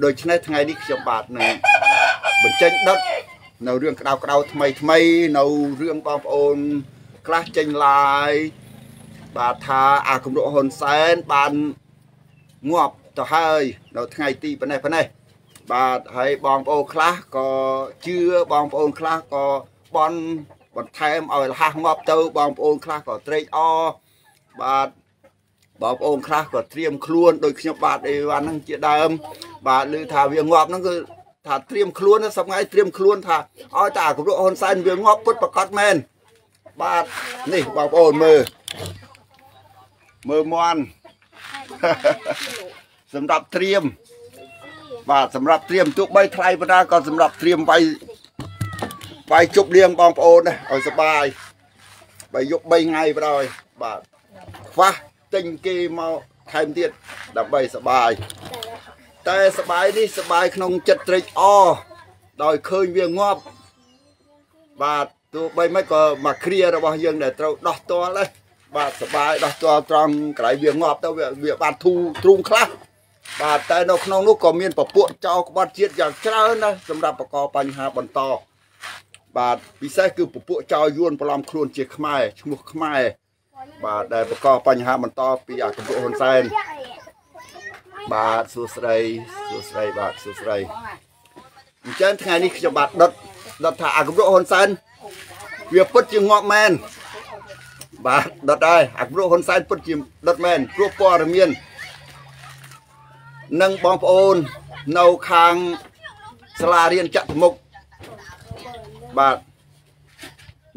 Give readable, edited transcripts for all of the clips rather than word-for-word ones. โดยชนะทางไงนี่จะบาดนะบนเจนดัดในเรื่องกระดาวกระดาวทำไมทำไมในเรื่องบอมโอนกล้าเจนลายบาดทาอาคุมโรฮอนเซนบานงวบต่อให้ในทางไงตีปันไหนปันไหนบาดให้บอมโอนคลาก็เชื่อบอมโอนคลาก็บอลบอลไทยเอาละห้างวบเต้าบอมโอนคลาก็เตยอบาดบอบองคลาก็เตรียมคล้วนโดยขยบบาดไอ้วันนั่งเจดามบาดหรือถ้าเวียงงอบนั่นก็ถ้าเตรียมคล้วนนะสมัยเตรียมคล้วนถ้าอ้อยตาของพวกออนไซน์เวียงงอบพุทธประกอบแมนบาดนี่บอบองมือมอนสำหรับเตรียมบาดสำหรับเตรียมตุ๊กใบไทรประดาก็สำหรับเตรียมไปจุบเลี้ยงบอบองนะเอาสบายไปยกใบไงไปเลยบาดฟ้าตึงเกมเอาไทม์เดียดดับใบสบายแต่สบายนี่สบายขนมจัดตริกอดอยเคยเวียงงบบาดตัวใบไม่ก็มาเคลียร์ระบายยังเดี๋ยวเราดอกตัวเลยบาดสบายดอกตัวตรงไกลเวียงงอบแต่เวียบาดทูตรุงคลาบาดแต่นกขนมลูกก็มีนปะปวดเจ้าบาดเจียดอย่างเจ้านะสำหรับประกอบปัญหาบนต่อบาดพิเศษคือปะปวดเจ้ายวนปลอมครวนเจี๊ยขมายชมุขมายบาดได้ประกอบปัญหามันต่อปีอาคุณโอนเซนบาดสุสไรบาดสุสไรเช่นไงนี่จะบาดดัดถ่าคุณโอนเซนเวียบปุ๊ดจึงงอกแมนบาดดัดได้คุณโอนเซนปุ๊ดจึงดัดแมนรูปปอร์เมียนนั่งบอมโอนเนาคางสลาเรียนจัดมุกบาด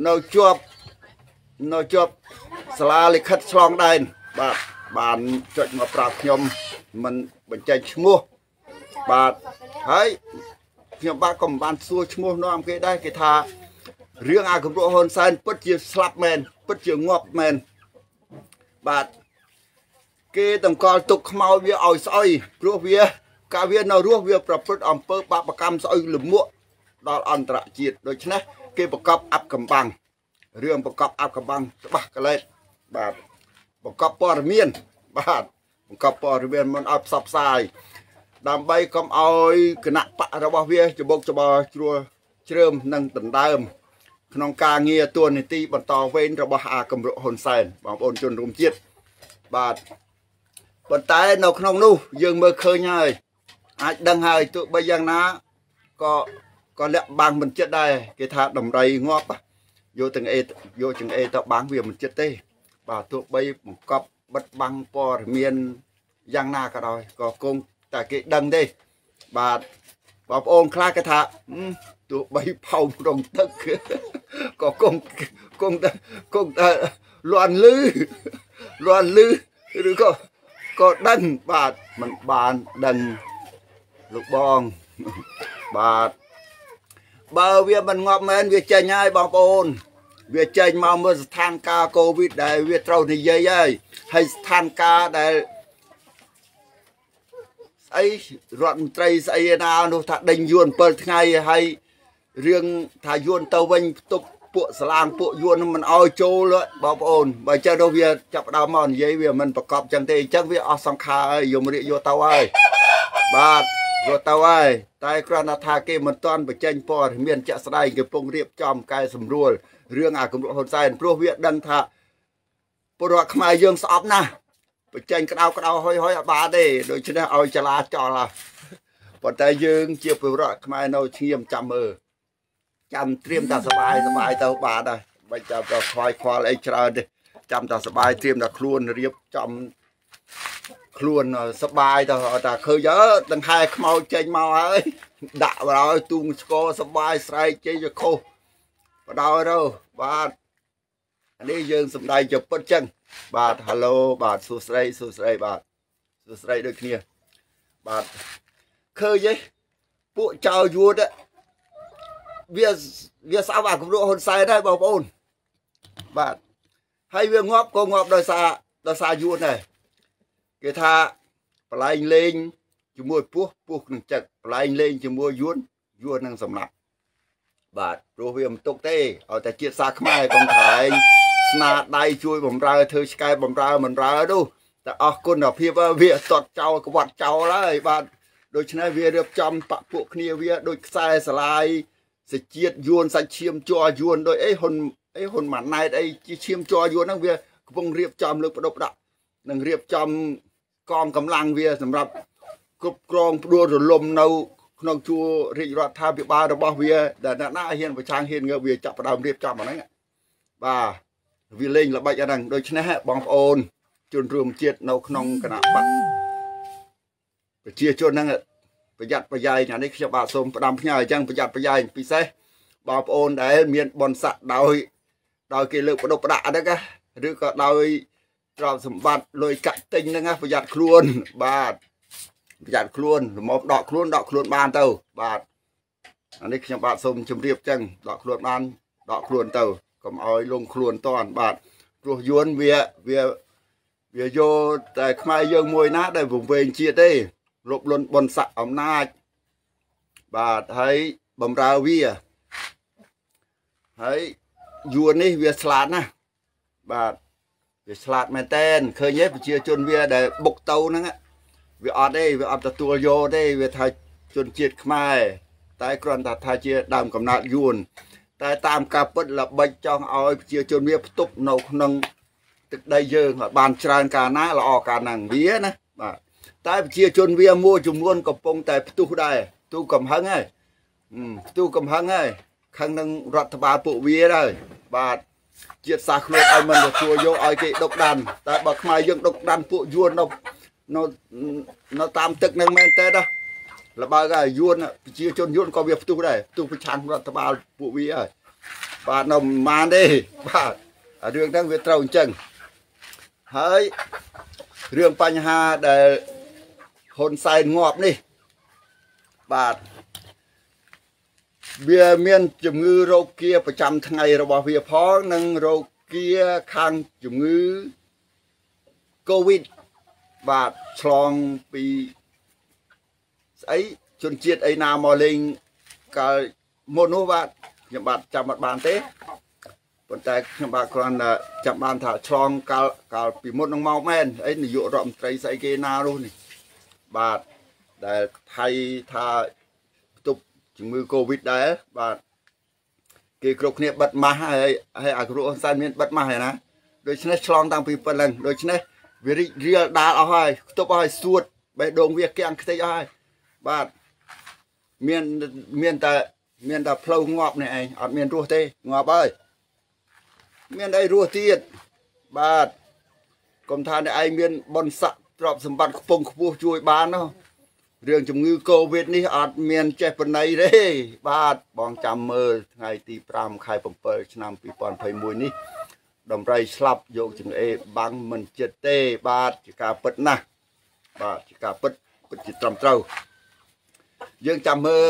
เนาจวบสลาลิขัดชลองได้บาดจดมาปราบยมมันเป็นใจชั่วโมบาดเฮ้ยยมบาดก็บานซัวชั่วโมน้องเกได้เกทาเรื่องอาคุโรฮอนซันปัจเจียสลับแมนปัจเจียงอบแมนบาดเกต่างกอลตุกเมาเวียอ่อยซอยรัวเวียกาเวียนรัวเวียประพฤติอมเปิบาปกรรมซอยหลุมมั่วดอลอันตรจิตโดยชนะเกประกอบอับกำบังเรื่องประกอบอับกำบังบ้ากันเลยบาดประกอบปอร์เมียนบาดประกอบปอร์เมียนมันอับซับไซดำใบคำอ้อยขณะปะระบาเวียจะบกจะบอชัวเชื่อมนั่งตันเดิมขนมกาเงียตัวในตีบรรทอเว้นระบาอากัมโรฮอนไซน์บางปนจนรุมจิตบาดบรรทายนกขนมนู่ยังเมื่อเคยไงอาจดังหายตัวใบยังนะก็เล็บบางมันเจ็ดได้เกธาดำไรงอบโยถึงเอต่อบางเวียมันเจ็ดเต้บาดตัวใบกับบัดบังปอเมียนยางนาก็ได้ก็คงแต่เกดังได้บาดบอบองคลากระทะตัวใบเผาดงตึกก็คงล้วนลือหรือก็ดันบาดมันบานดันลูกบองบาดบาเวียมันงอบแมนเวียใจง่ายบอบองเวียใจมาเมื่อสถานการณ์โควิดได้เวียเท่านี้เยอะๆให้สถานการณ์ได้ไอ้รถไตรไอ้นาโนถ้าดังยวนเปิดไงให้เรื่องถ้ายวนเตาวันตุกปวดสลางปวดยวนมันเอาโจเลยบอบองใบเจ้าดอกเวียจับดาวมอนเยอะเวียมันประกอบจังเตจังเวียอสังขารยมริโยตาไว้บาดโยตาไว้ตายกรณาธาเกมันตอนไปเจนปอดเมียนจะสลายเก็บปงเรียบจอมกายสำรวจเรื่องอาคุมโรฮอนไซน์พวกเวียดดังทะปรากฏมาเยื่อสอบนะปัจจัยกระดาวห้อยบาได้โดยชนะเอาจราจรละปัจจัยเยื่อเจียวปรากฏมาเราเทียมจำเตรียมตาสบายเตาบาได้ไม่จำเราคอยไอจราได้จำตาสบายเตรียมตาคล้วนเรียบจำคล้วนสบายแต่เคยเยอะตั้งไทยขมเอาใจมาไอ้ด่าเราตุงสกอสบายใส่ใจจะโคประดาวเราบาดอันนี้ยืนสมัยจบปัจจังบาดฮัลโหลบาดสุสไรบาดสุสไรโดยเนี่ยบาดเคยยัยผู้ชาวยูดะเวียสาวบาดกับโรฮอนไซได้บ่าวปนบาดให้เวียงอบก็งอบโดยซายูดเลยเกิดท่าปลายเลงจมูกพวกหนึ่งจักปลายเลงจมูกยวนนั่งสำนักบาดโรเวียมตกเต้เอาแต่เจี๊ยบซากไม่กองถ่ายสนาได้ช่วยบ่มราเธอสกายบ่มราดูแต่ออกคนดอกเพียบเวียตดเจ้าวัดเจ้าเลยบาดโร โดยชนะเวียเรียบจำปะพวกเนียเวียโดยสายสลายเสียเจียดยวนสายเชียมจอยวนโดยไอ้คนหมันนายไอ้เชียมจอยวนนั่งเวียกำลังเรียบจำเลือกประดับดักนั่งเรียบจำกองกำลังเวียสำหรับกบกรองดัวหรือลมเนาน้องชัวริรัตธาบิบาระบเวียแต่หน้าเห็นประชางเห็นเงาเวียจับประดามเรียบจำอะไรเงี้ยบ่าวิเล่งระบายดังโดยชนะบองโอนจนรวมเจียดเนาขนมขนาดปัดเจียจนนั่งประหยัดประหยัดอย่างนี้ขบาสมประดามพญาจังประหยัดประหยัดปีเซ่บองโอนได้เมียนบอลสะดาวเกลือประดประดาได้ก็หรือก็ดาวเราสมบัติลอยกัดติงนะประหยัดครวนบาทประหยัดครวนมอบดอกครวนบานเตาบาทอันนี้ขบาสมชมเรียบจังดอกครวนบานดอกครวนเตาก็มาเอาลงครวนตอนบาทรัวยวนเวียโยแต่ขมายยังมวยนะได้ผมเวงเชียได้ลบลนบนสะอำนาจบาทให้บำราเวียให้ยวนนี่เวียสลาดนะบาทเวียสลาดแม่เต้นเคยเย็บเชียจนเวียได้บกเตานั่งอะเวียออดได้เวียอับตะตัวโยได้เวียไทยจนเจียดขมายตายกรอนตาไทยเชียดำกำนัดยวนแต่ตามการปฏิบัติใบจองเอาเชียจนเวียตุบหนกนังตึกได้เยอะบานชรานการนะเราออกการหนังเวียนะแต่เชียจนเวียมัวจุ่มล้วนกับปงแต่ตู้ได้ตู้กำหังไงตู้กำหังไงข้างนึงรัฐบาลปุวีเลยบาทเจียดสาครเอามันตัวโยเอาเกะดกดันแต่บักมายังดกดันปุยวนเราตามตึกนั่งแม่แต่ละระบายก็ยวนเชียจนยวนก็เวียตู้ได้ตู้ประชันรัฐบาลปุวีเลยบาทเรามาได้บาทเรื่องนั้นเวียเตาจังเฮ้ยเรื่องปัญหาเดี๋ยวคนใส่งอบนี่บาทเบียเมียนจมือโรคเกียประจำทั้งไงระบาดเวียพ้องนั่งโรคเกียข้างจมือโควิดบาทฉลองปีไอชนเจียดไอนามอลิงกับโมโนบาทยบาทจำบัดบานเต้ปนแต่ขบกรณ์จับบานถาชองกาลปีมดน้องเมาแม่นไอ้หนุ่ยโยรอมไตรใส่เกนาลูนี่บาทแต่ไทยถาตุบจึงมือโควิดได้บาทเกี่ยกรกเนี่ยบัดมาให้อักรู้อันซันเมียนบัดมาให้นะโดยเฉพาะชองต่างปีเปลังโดยเฉพาะวิริเรียดาเอาให้ตุบเอาให้สวดไปดงเวียแกงเตยเอาให้บาทเมียนแต่เพลางอบเนี่ยไอ้อัดเมียนรู้เตยงอบไปเมียนได้รัวเทียดบาทกรมทานไอเมียนบนสะตรอบสมบัติปงขบูช่วยบ้านเนาะเรื่องจมือโควิดนี่อาจเมียนเจ็บปนในเร่บาทบองจำเมื่อไงตีปรามใครผมเปิดชนะปีปอนไพมวยนี่ดมไรสลับโยกจึงเอบังมันเจเตบาทจิกาเปิดนะบาทจิกาเปิดจิตรำเต้ายังจำเมื่อ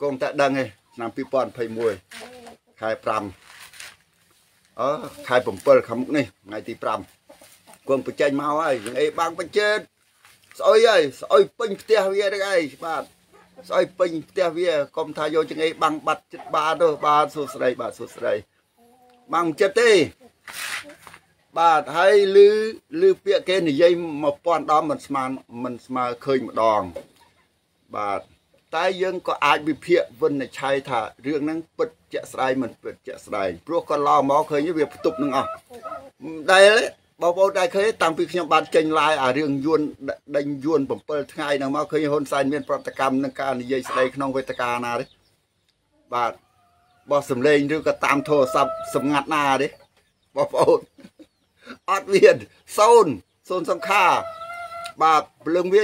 กงแต่ดังไงชนะปีปอนไพมวยใครปรามใครผมเปิดคำนี้ไงตีปรามกวงปัจเจกมาไอ้ยังไอ้บางปัจเจกซอยปิงเตียเวียได้ไงบาทซอยปิงเตียเวียกรมทายโยยังไอ้บางบัดจิตบาทด้วยบาทสุดใสบาทสุดใสบางเจตีบาทให้ลือเปียเกนยัยมาป้อนดอมมันสมาเคยมาดองบาทแต่ยังก็อาจมีเพียวันในชายถ้าเรื่องนั้นปิดเจสไรมันปิดเจสไรพวกก็รอหมอเคยยืมเวียตุบนึงอ่ะได้เลยบอกได้เคยตามพิธีบัตรเจงลายเรื่องยวนดังยวนผมเปิดง่ายนะหมอเคยคนใส่เมียนประกรรมนักการยัยใส่ขนมเวทการนาดิบาทบอสมเลงหรือก็ตามโทรศัพท์สงัดนาดิบอกอดเวียนโซนสังฆาบาทเรื่องเวีย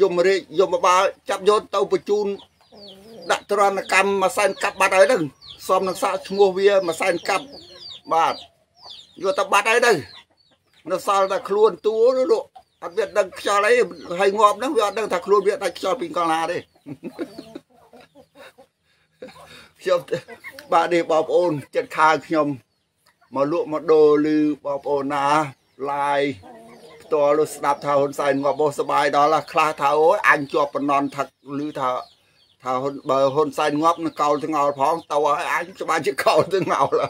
ยมเรยยมบาจับโยนเตาประจุนดัตตรานกรรมมาใส่กับบาดอะไรดึงซ้อมนักสะชงัวเวียมาใส่กับบาดโยตบาดอะไรดึงนักสาวตะครวนตัวรู้ดูอัดเวียดดังชาวไรให้งอบนักเวียดดังตะครวนเวียดตะชาวปิงกาลาดิเขียวบาดเดียบอบโอนเจ็ดคางเขียวมาลุมาโดลือบอบโอนนาลายตัวรถนับทาคนใส่งอบสบายดอละคลาทาโอ้ยอันจอบปนอนทักหรือทาคนเบอร์คนใส่งอบเกาถึงเอาพ้องตัวอันสบายจะเกาถึงเอาละ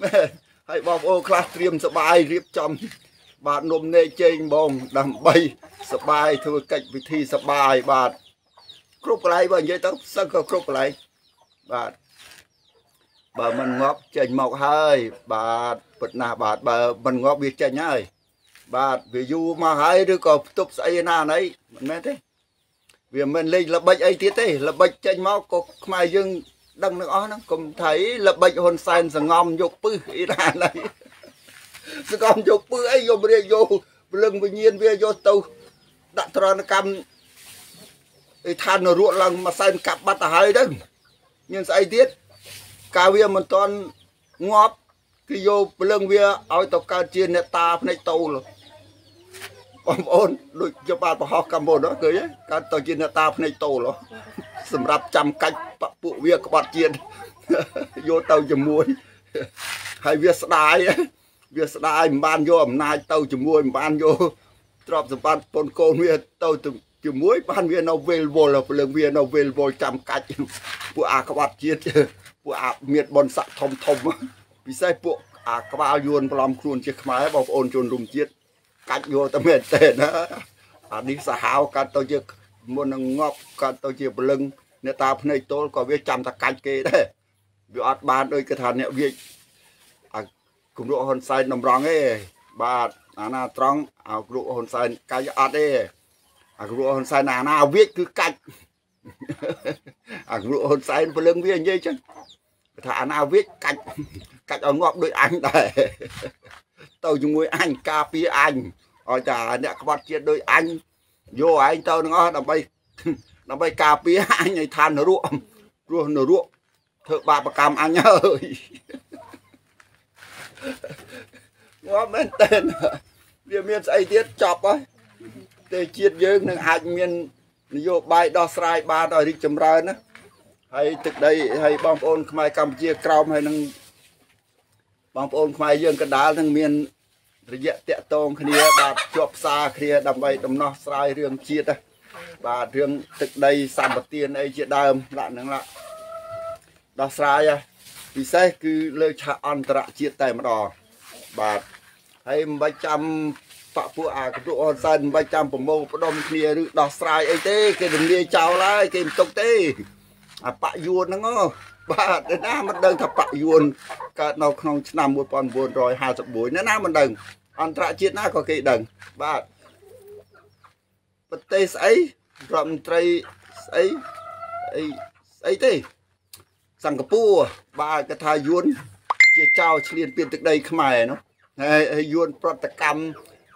แม่ให้บอกโอ้คลาเตรียมสบายเรียบจำ บาดนมเนยเจงบองดำใบสบายทุกกิจวิธีสบายบาดครบอะไรบ้างยัยต้องสังเกตครบอะไรบาดบาดมันงอกเจงหมอกให้บาดปัดหน้าบาดบาดมันงอกเบียดเจงให้บาดวิวมาให้หรือก็ตุบใส่หน้าไหนมันแม่ที่vì mình lên là bệnh ấy thế thế là bệnh trên máu có mai dương đằng nó nó cũng thấy là bệnh hồn sen sờ ngòm vô pư ý là này sờ ngòm vô pư ấy vô bia vô lưng bình nhiên bia vô tàu đặt ra nó cầm than nó ruộng lần mà sen cặp bắt ở hai đằng nhưng sai tiết cà bia mình toàn ngóp khi vô lưng bia ao tàu cá chiên nè ta này tàu rồiความโอนลุยจะบาดประหอกกำบนแล้วเกยการต่อจีนตาพในโตหรอสำหรับจำกัดปะปุเวียกบาดจีนโยเตาจมวยให้เวียสไดเวียสไดบ้านโยมนายเตาจมวยบ้านโยตรอบสมบัติปนโกนเวียเตาจมวยบ้านเวียนเอาเวลโวลเปลืองเวียนเอาเวลโวจำกัดผู้อากบาดจีนผู้อาเมียดบนสะทมทมพิเศษผู้อากบาดยวนปลอมครูนเชี่ยขมายบอกโอนจนรุมจีนการโยตเมเตนะอันนี้สหาวการตัวเยอะมันงอกการตัวเยอะเปลืองเนตาพในโตก็เวียจำตะการเกยได้วิอัดบานโดยกระทานเนี่ยเวียกลุ่มรุ่นฮอนไซน์นำรองเอบาดนานาตรองเอากลุ่มฮอนไซน์กายอัดเอกลุ่มฮอนไซน์นานาเวียคือการกลุ่มฮอนไซน์เปลืองเวียเยอะจังกระทานนาเวียการเอางอกโดยอันได้tao dùng môi anh cà phê anh ở nhà nè các bạn chia đôi anh vô anh tao nó làm bay cà phê anh này than nó ruộng thợ bà cầm anh ơi quá men tên việc miền Tây tiết chọc ấy để chia dương những anh miền vô bay đo sai ba đòi đi chấm ra nữa hay từ đây hay bom ôn mai cầm chia còng hay năngบางองค์มาเยื่อกระดาษทั้งเมียนระยะเตะตรงเคลียบาดจบซาเคลียดำใบดำนอสไลเรื่องชีดนะบาดเรื่องตึกใดสามปฏิเนไอเจดามละนั่งละดาวสไลอะพิเศษคือเลือดชาอันตรชีดแต่มาดอบาดให้ใบจำปะปูอากระดูกอ่อนสันใบจำผมโมกระดมเคลียหรือดาวสไลไอเต้เกดมีเจ้าไรเกมตกเต้อะปะยวนนั่งอ้อบาดน้ามันเดินถับปะยวนก็นอกนองนำมวยปอนบนรอยหาสบุยน้ามันเดินอันตรายชีดน้าก็เกิดเดินบาดปเตสไอรำไตรไอเตสังกปูบาดกระทายวนเจ้าเจ้าเฉลี่ยเปลี่ยนตึกใดขมายเนาะไอยวนปรตกรรม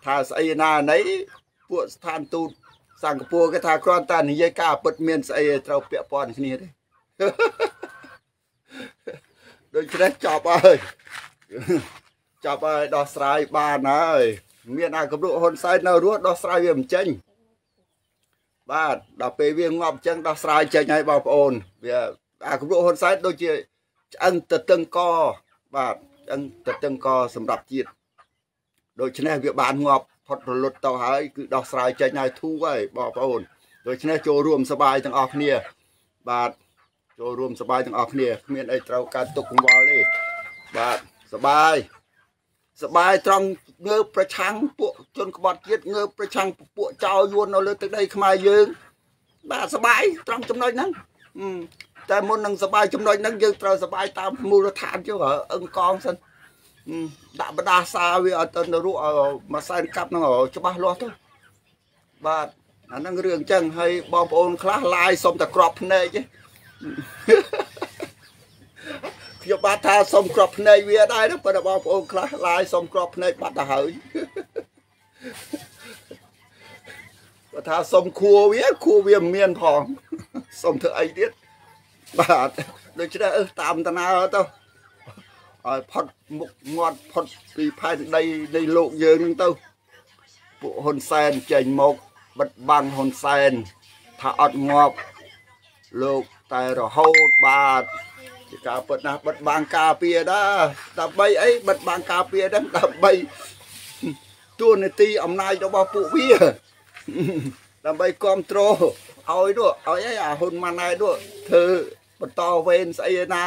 ทาไอนาไหนพวกทานตูสังกปูกระทากรอนตาหนี้ยายกาเปิดเมียนไอเราเปียปอนชนิดเลยโดยเฉพาะจับไปดอสไลบ้านเลยเมียนากระดูกฮอนไซน์นรัวดอสไลเวียมเจงบ้านดาเปเวียงงอบเจงดอสไลเจงไงบ่าวโอนเวียกระดูกฮอนไซน์โดยเฉพาะอังตะตึงกอบ้านอังตะตึงกอสำหรับจีดโดยเฉพาะเวียบ้านงอบพอดรถเต่าหายคือดอสไลเจงไงทุ่งไว้บ่าวโอนโดยเฉพาะโจรวมสบายทั้งออกเนี่ยบ้านโจรวมสบายทั้งออกเนี่ยเมียนไอเตาการตกของวอลเลยบาดสบายตรงเงือประชังปวกจนกบฏเกียดเงือประชังปวกเจ้ายวนเอาเลยตั้งได้ขมายืนบาดสบายตรงจำนวนนั้นแต่มนนังสบายจำนวนนั้นยืนเตาสบายตามมูลฐานเจ้าเหรอเอิงกองสันดับบดาซาเวอตันรู้เอามาใส่กับนั่งเอาจะบ้าล้อทั้งบาดนั่งเรื่องจังให้บอมโอนคล้าลายสมแต่กรอบเนยขยบาทาสมกรอบในเวียได้นะพระบาทองค์คล้าลายสมกรอบในปัตตาหอยบาทาสมครัวเวียเมียนทองสมเธอไอเดียบาทโดยเฉพาะตามตนาเต้าพอดมุกงอดพอดปีพายในโลกเยือนเต้าปุฮอนเซนเจนมกบัดบังฮอนเซนถ้าอดงอบโลกแต่เราโหดบาดกาเปิดนะบัดบางกาเปียได้แต่ใบไอ้บัดบางกาเปียได้แต่ใบตัวในตีอำนาจเราบ้าปุ๋ยแต่ใบคอนโทรลเอาไอ้ด้วยเอาไอ้หุ่นมาในด้วยเธอประตอเวนไซนา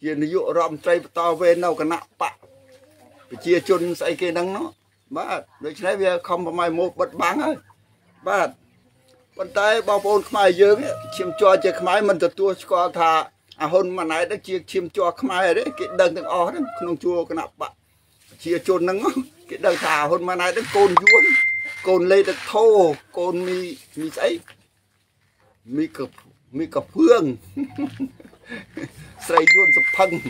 เย็นยุรอมใจประตอเวนเอากระหนักปะ chia chun say kia nắng nó ba đối với bây giờ không phải mai một bật bắn thôi ba vận tải bao bồn mai dướng chim cho chơi mai mình thật tua co thà à hôn mà này đã chia chim cho mai đấy cái đơn thằng ó đấy không chua cái nạp bạn chia chun nắng cái đơn thà hôn mà này đã cồn vuông cồn lên được thô cồn mì mì sấy mì cặp hương say vuông sập phăng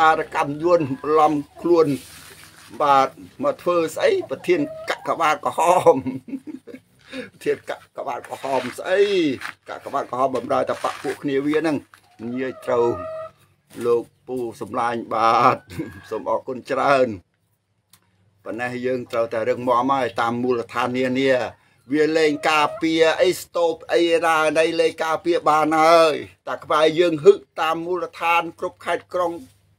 จารกรรมยวนลำคลวนบาดมาเฟื่อใส่ประเทียนกะกะบาดกะหอมเทียนกะกะบาดกะหอมใส่กะกะบาดกะหอมบำราตะปะพวกเนียเวียนั่งเยื่อเตาโลกปูสมลายบาดสมออกคนเจริญปัญหายังเตาแต่เรื่องมอไม้ตามมูลฐานเนี่ยเวียเลงกาเปียไอสโตปไอราในเลงกาเปียบานเอ้ยตักไปยังหึตามมูลฐานครบขัดกรอง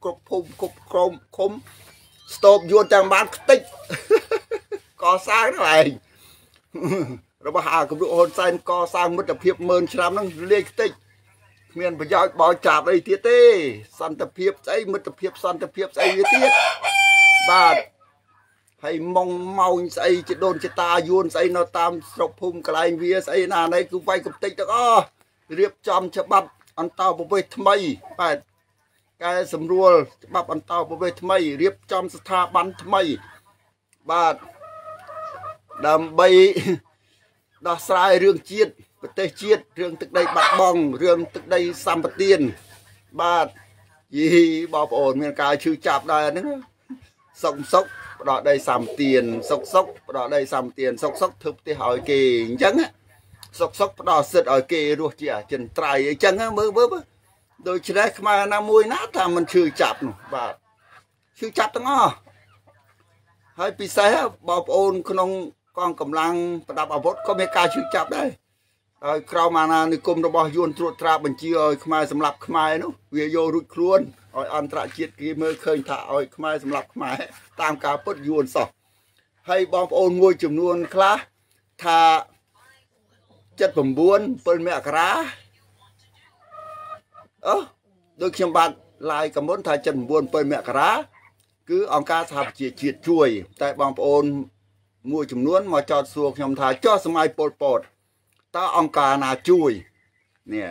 กบพุ่มกบกลมคมสโตบยวนจังบ้านติกก่อสร้างอะไรเราบ้ากับดูโอนไซน์ก่อสร้างมันจะเพียบเมินชามนั่งเลี้ยงติกเมียนพยอยบ่อจับไอ้เตี้ยเต้สันตะเพียบใจมันจะเพียบสันตะเพียบใจเตี้ยบาดให้มองเมาใจจะโดนจะตายวนใจนอตามสกพุ่มกลายเวียใจนาในคือไฟกับติกจะก็เรียบจำฉบับอันเต่าไปไปทำไมไปการสำรวจบับอันเตาประเวทไม่เรียบจำสถาบันทำไมบาดดำใบดาสายเรื่องชีดประเทศชีดเรื่องตึกใดบัดบองเรื่องตึกใดสัมปตินบาดยีบอบโอนเมียนกายชื่อจับได้นั่งสกสกรอได้สามเตียนสกสกรอได้สามเตียนสกสกทึบที่หอยเก่งจังฮะสกสกรอเสร็จหอยเก่งรู้จี๋จนไตรจังฮะเบ้อเบ้อโดยเฉพาะขมานามวยนะถ้ามันชื่อจับหนูบาดชื่อจับตั้งอ้อให้ปีเสะบอบโอนขนมกองกำลังประดับอาวุธก็ไม่กล้าชื่อจับได้คราวมานาในกรมระบอบยวนตรวจตราบัญชีอ้อยขมาสำหรับขมาเนาะเวียโยรุดครวนอ้อยอันตรจิตกีเมื่อเคยถ่าอ้อยขมาสำหรับขมาตามการปดยวนสอบให้บอบโอนมวยจำนวนคลาถ้าจัดผมบ้วนเปิ้ลแม่กระโดยเชียงบานลายกำมลไทยจันบวนเปิดแม่กระคือองค์การสหประชาชาติช่วยแต่บางปอนมวยจำนวนมาจอดสวกยำไทยจอดสมัยปลดตาองค์การนาช่วยเนี่ย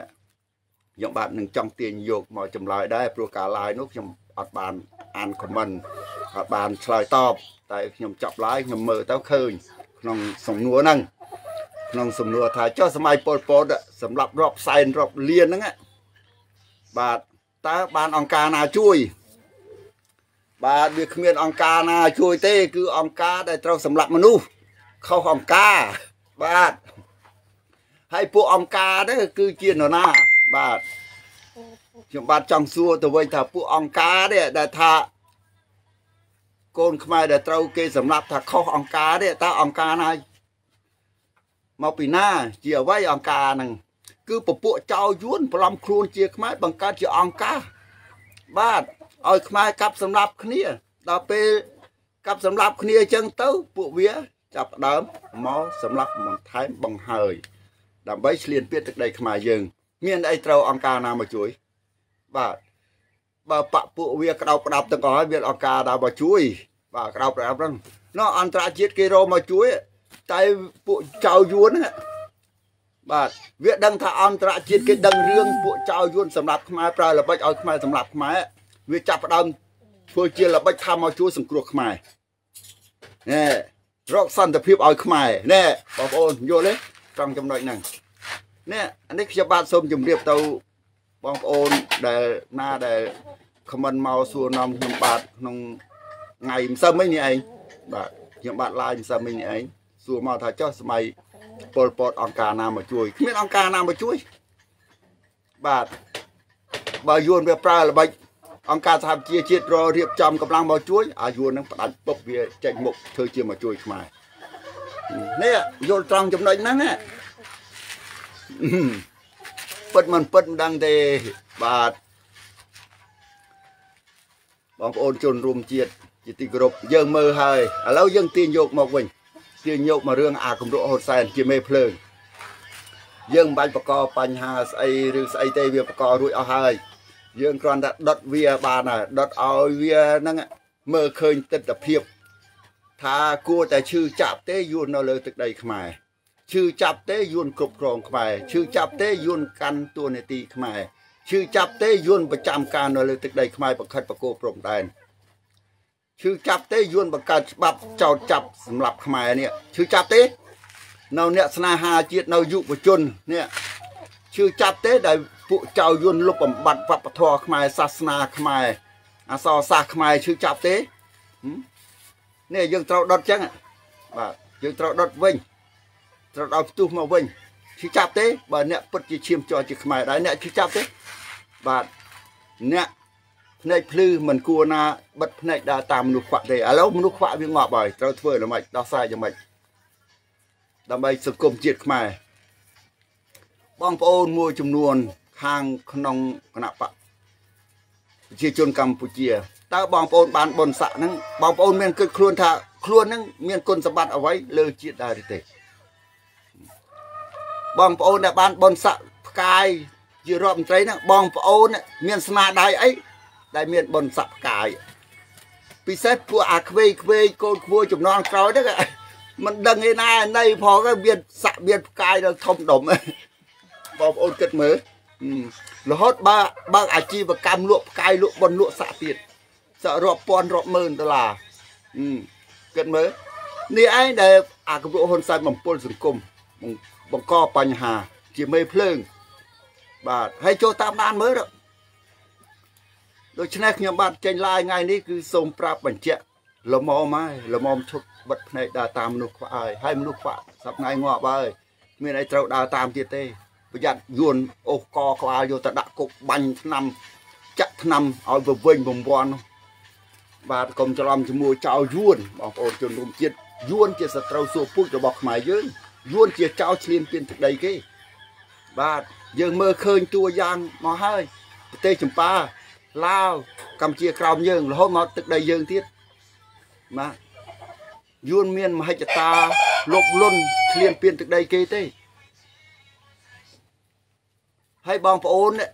ยำบานหนึ่งจังเตียนโยกมาจำลายได้โปรการลายนกยำอัดบานอันคอมมันอัดบานสลายตอบแต่ยำจับลายยำมือเต้าเคยนองสมนัวนั่งนองสมนัวไทยจอดสมัยปลดสำหรับรอบไซน์รอบเลียนนั่งบาดตาบานองการนาช่วยบาดเบียขมีนองการนาช่วยเต้คือองการได้เตาสำหรับมนุษย์เข้าองการบาดให้พวกองการนั่นคือเกียรติหน้าบาดจังบาดจังซัวตัวไว้ถ้าพวกองการเนี่ยได้ท่าโกนขมายได้เตาเกยสำหรับถ้าเข้าองการเนี่ยตาองการนามาปีหน้าเจี๋ยไว้องการนั่งคือปะปะเจ้าย้วนปลอมครูนเจียขมายบังการเจียองกาบ้านเอาขมายกับสำหรับขณีต่อไปกับสำหรับขณีจังเต้าปวเวียจับเดิมมอสำหรับมันไทยบังเฮยดำใบเลียนเปียตึกใดขมายยิงเมียนไอเตาองกานามาช่วยบ้านบ้าปะปวเวียกระดาประดับตะกอยเวียองกาดามาช่วยบ้ากระดาประดับนั่งน้ออันตรายเจียกิโรมาช่วยใจปะเจ้าย้วนบาดเวียดังท่าอันตรจิตกิดังเรื่องพวกเจ้ายุนสำหรับขมายปลายละใบเอาขมายสำหรับขมายเวียจับดำพวกเจียละใบทำเอาช่วยสังกรขมายเนี่ยรอกสันตะพิบเอาขมายเนี่ยบอกโอนโยเลยจังจำหน่อยหนึ่งเนี่ยอันนี้จะบาดสมจมเรียบเตาบอกโอนได้หน้าได้ขมันเมาส่วนนำยำบาดนองไงมันซ้ำไม่เนี่ยเองบาดยำบาดลายมันซ้ำไม่เนี่ยเองส่วนมาถ้าเจ้าสมัยปลดองการนามาช่วยไม่องการนามาช่วยบาดบายุนเปียปลาละใบองการทำเจียจิตรอเรียบจำกำลังมาช่วยอายุนนั้นปัดปบเบียใจหมกเธอเจียมาช่วยมาเนี่ยโยนตรังจำเลยนั่นแหละเปิดมันเปิดดังเดบาดบางโอนจนรวมเจียจิติกรบเยื่อมือหายแล้วยังตีนโยกมาวิ่งเจียงโยกมาเรื่องอาคมโรหดใส่เจียไม่เพลิงยื่งใบประกอบปัญหาไอเรื่องไอเตเวียประกอบรุ่ยเอาหายยื่งกรอนดัดเวียบานน่ะดัดเอาเวียนั่ง เมื่อเคยติดตะเพียบทากลัวแต่ชื่อจับเตยยวนเราเลยตึกใดขมายชื่อจับเตยยวนกรบกรองขมายชื่อจับเตยยวนกันตัวในตีขมายชื่อจับเตยยวนประจำการเราเลยตึกใดขมายประคัดประโกปรมได้ชื่อจับเตยยวนประกาศบับเจ้าจับสำหรับขมายเนี่ยชื่อจับเตยเราเนี่ยสนาหาจิตเรายุประจนเนี่ยชื่อจับเตยได้ผู้เจ้ายวนลบบำบัดวัปทอขมายศาสนาขมายอาสาสาขมายชื่อจับเตยเนี่ยยังเราดดจังบ่ยังเราดดวิ่งเราเอาตู้มาวิ่งชี้จับเต้บ่เนี่ยปฏิชิมจอจิขมายได้เนี่ยชี้จับเต้บ่เนี่ยในพลื้อมันกลัวนาบัดในดาตามนุขวะเลยแล้วมนุขวะวิ่งงอบ่อยเราเท่าละไม่เราใส่ยังไม่ทำไมสกุลจิตขมายบ้องโอนมวยจำนวนทางขนมขนาดปะจีจนกัมพูชีตาบองปนบานบนสะนั่งบองปนเมียนเกิดครวนทาครวนนั่งเมียนกลสบัดเอาไว้เลยจีดได้ดิเตบองปนเนี่ยบานบนสะกายจีรอบใจนั่งบองปนเนี่ยเมียนสนาได้ไอ้ได้เมียนบนสะกายพิเศษพวกอาคเวคเวโกนวัวจุ่มนอนคลอยนั่งมันดังไอ้นายในพอก็เบียนสะเบียนกายเราทมดมบองปนเกิดเหมือหรือฮอตบ้าอาชีพกรรมลวกกายลวกบนลวกสะติดสะรอบปอนรอบหมื่นดอลลาร์เกิดเมื่อนี่ไอ้เด็กอาคบุหนไซมันปนสังคมมันก่อปัญหาจีไม่เพลิงบาทให้โจตามด้านเมื่อโดยชนะขยมบาทเจนลายไงนี่คือทรงปราบบัญเจละมอมไม้ละมอมชกบัดในดาตามนุขวายให้มนุขวาสับไงงอไปเมื่อไอ้เราดาตามเจเตประหยัดยวนโอ้กอขวายโยตะดักกบบัญนำจัดนำเอาเว่งบ่มบอลบาดกรมจรมจมูกเจ้ายวนบางคนจนรวมเจียดยวนเจียดสตราวสูบพูดจะบอกหมายเยอะยวนเจียดเจ้าเชียนเป็นถึงใดกี้บาดยังเมื่อเคยตัวยางมาให้เตยจำปาลาวกำเจียกราวยังแล้วมาถึงใดยังทิศมายวนเมียนมาให้จัตาลบล้นเชียนเป็นถึงใดกี้เตยให้บางคนเนี่ย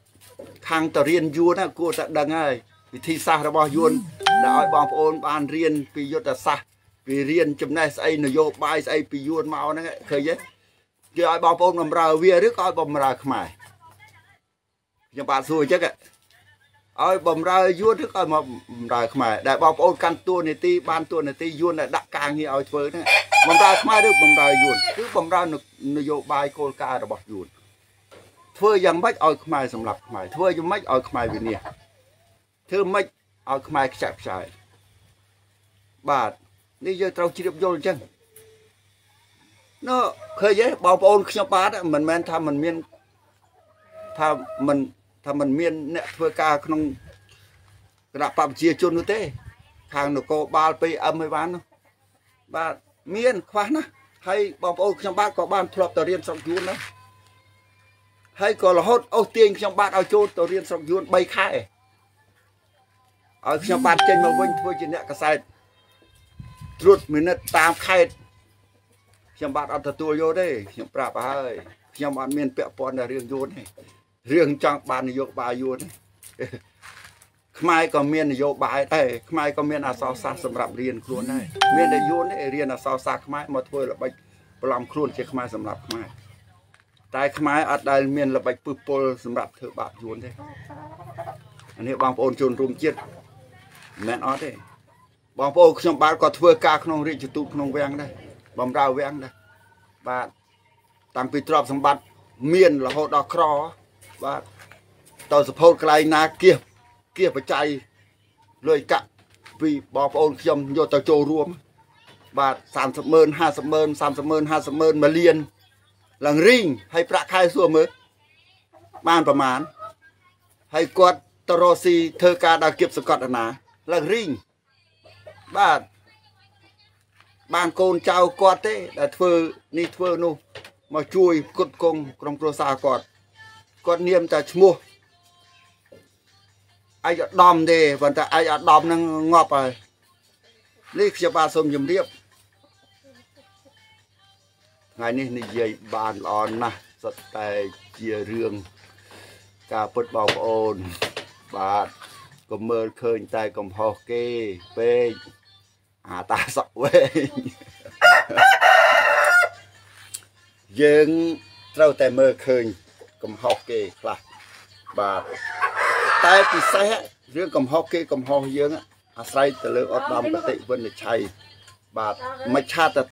ทางตะเรียนยวนนะกูจะดังไงวิธีศาสตร์ระบายยวนได้บางคนบานเรียนปียุทธศาสตร์ปีเรียนจำได้ไอ้นโยบายไอ้ปียวนมาเอานั่นแหละเคยยังจะไอ้บางคนนำราเวียหรือไอ้บำราขมายยังป่าสวยจักอ่ะไอ้บำรายวนหรือไอ้บำราขมายได้บางคนกันตัวในตีบานตัวในตียวนได้ดักกลางที่เอาเฟอร์นั่นบำราขมายหรือบำรายวนหรือบำรานโยบายโกลการระบายยวนเธอยังไม่เอาขมายสำหรับขมายเธอยังไม่เอาขมายวิเนียเธอไม่เอาขมายจับใส่บาทนี่จะเราจีบโยนจังเนาะเคยยังบอกโอนขยำปาดเหมือนแมนทำมันเมียนทำมันเมียนเนี่ยเพื่อกาขนมกระปับเจียจนนู่นเต้ทางหนูก็บาลไปอเมริกันเนาะบาทเมียนคว้านะให้บอกโอนขยำปาดก็บ้านทลบต่อเรียนสองยูนนะให้ก็ละหดเอาเตียงขยำบาดเอาโจนตัวเรียนสองยูนใบค่ายเอาขยำบาดเจนมาวิ่งทั่วจีนเนี่ยกระใสตรุษมินตามค่ายขยำบาดเอาแต่ตัวโยได้ขยำปราบไปขยำบาดเมียนเปียปอนในเรื่องโยนเรื่องจังบาดนโยบายโยนขมายก็เมียนนโยบายได้ขมายก็เมียนอาสาสาสำหรับเรียนครัวได้เมียนได้โยนได้เรียนอาสาสาขมายมาทั่วละใบปลอมครัวเจ้าขมายสำหรับขมายตายขมายอัดได้เมียนระบายปืนโปลสำหรับเธอบาดยวนได้อันนี้บางปนจนรวมเจ็ดแมนออดได้บางปนขยำบาดก็เถื่อกาขนมริจตุขนมแวงได้บำราแวงได้บาดต่างปีตรอบสมบัติเมียนละหดอกครอบาดต่อสะโพกไกลนาเกียบปัจจัยเลยกะวีบางปนขยำโยตะโจรวมบาด30,00050,00030,00050,000มาเรียนหลังริ่งให้ประคายส่วนมือบ้านประมาณให้กวดตรอซีเธอกาดาเก็บสกัดหนาหลังริ่งบ้านโกนเจ้ากวดเต้แต่เธอนี่เธอนู่มาช่วยกดกงกรมโปรซากอดเนียมแต่ชั่วโมงไอ้ดอมเดวันแต่ไอ้ดอมนั่งงอไปนี่จะปาสมยมเรียบไงนี่ในเยยบานอ่อนนะสไตล์เจียเรื่องกาปดเบาโอนบาด ก็เมื่อคืนใจก็พอเกเปหาตาสะเวยังเราแต่เมื่อคืนก็พอเกปลาบาตายปีใสเรื่องก็พอเกก็พอเยอะอาศัยแต่เรื่องอดดำปฏิบัติชัยบาดไม่ชาติ